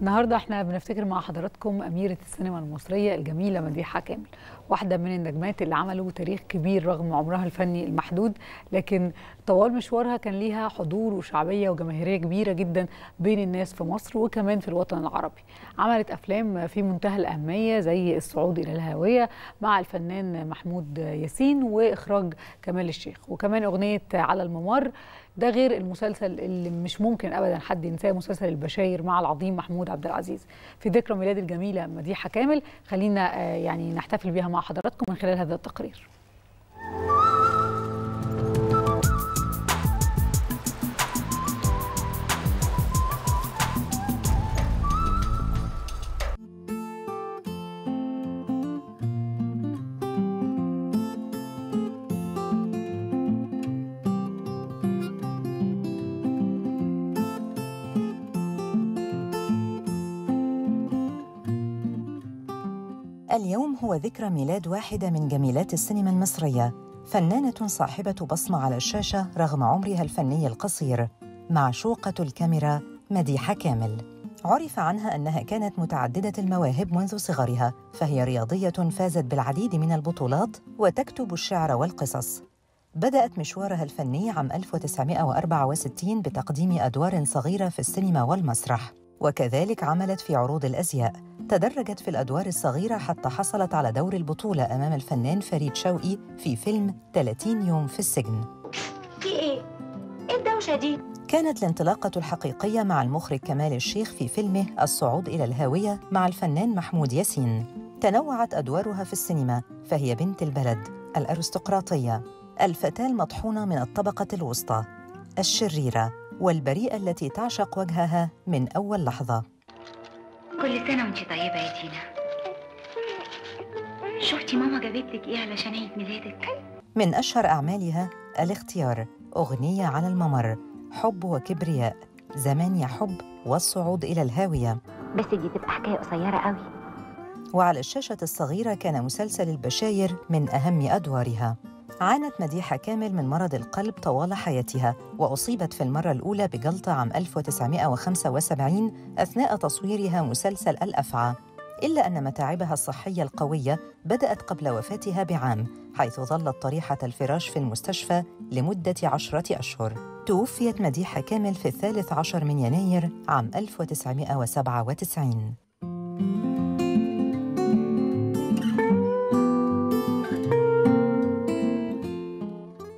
النهارده احنا بنفتكر مع حضراتكم أميرة السينما المصرية الجميلة مديحة كامل، واحدة من النجمات اللي عملوا تاريخ كبير رغم عمرها الفني المحدود، لكن طوال مشوارها كان ليها حضور وشعبية وجماهيرية كبيرة جدا بين الناس في مصر وكمان في الوطن العربي. عملت أفلام في منتهى الأهمية زي الصعود إلى الهاويه مع الفنان محمود يسين وإخراج كمال الشيخ، وكمان أغنية على الممر. ده غير المسلسل اللي مش ممكن ابدا حد ينساه، مسلسل البشائر مع العظيم محمود عبدالعزيز. في ذكرى ميلاد الجميله مديحة كامل، خلينا يعني نحتفل بيها مع حضراتكم من خلال هذا التقرير. اليوم هو ذكرى ميلاد واحدة من جميلات السينما المصرية، فنانة صاحبة بصمة على الشاشة رغم عمرها الفني القصير، معشوقة الكاميرا مديحة كامل. عرف عنها أنها كانت متعددة المواهب منذ صغرها، فهي رياضية فازت بالعديد من البطولات وتكتب الشعر والقصص. بدأت مشوارها الفني عام 1964 بتقديم أدوار صغيرة في السينما والمسرح، وكذلك عملت في عروض الأزياء. تدرجت في الأدوار الصغيرة حتى حصلت على دور البطولة أمام الفنان فريد شوقي في فيلم 30 يوم في السجن. في إيه؟ إيه الدوشة دي؟ كانت الانطلاقة الحقيقية مع المخرج كمال الشيخ في فيلمه الصعود إلى الهاوية مع الفنان محمود يسين. تنوعت أدوارها في السينما، فهي بنت البلد، الأرستقراطية، الفتاة المطحونة من الطبقة الوسطى، الشريرة، والبريئة التي تعشق وجهها من أول لحظة. كل سنة وانتي طيبة يا تينا. شفتي ماما جابت لك ايه علشان عيد ميلادك؟ من أشهر أعمالها الاختيار، أغنية على الممر، حب وكبرياء، زمان يا حب، والصعود إلى الهاوية. بس دي تبقى حكاية قصيرة قوي. وعلى الشاشة الصغيرة كان مسلسل البشاير من أهم أدوارها. عانت مديحة كامل من مرض القلب طوال حياتها، وأصيبت في المرة الأولى بجلطة عام 1975 أثناء تصويرها مسلسل الأفعى، إلا أن متاعبها الصحية القوية بدأت قبل وفاتها بعام، حيث ظلت طريحة الفراش في المستشفى لمدة 10 أشهر. توفيت مديحة كامل في 13 من يناير عام 1997.